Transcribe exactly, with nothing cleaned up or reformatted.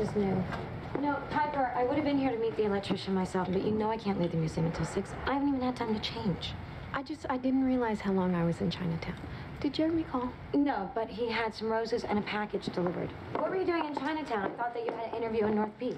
Is new. No, Piper, I would have been here to meet the electrician myself, but you know I can't leave the museum until six. I haven't even had time to change. I just, I didn't realize how long I was in Chinatown. Did Jeremy call? No, but he had some roses and a package delivered. What were you doing in Chinatown? I thought that you had an interview in North Beach.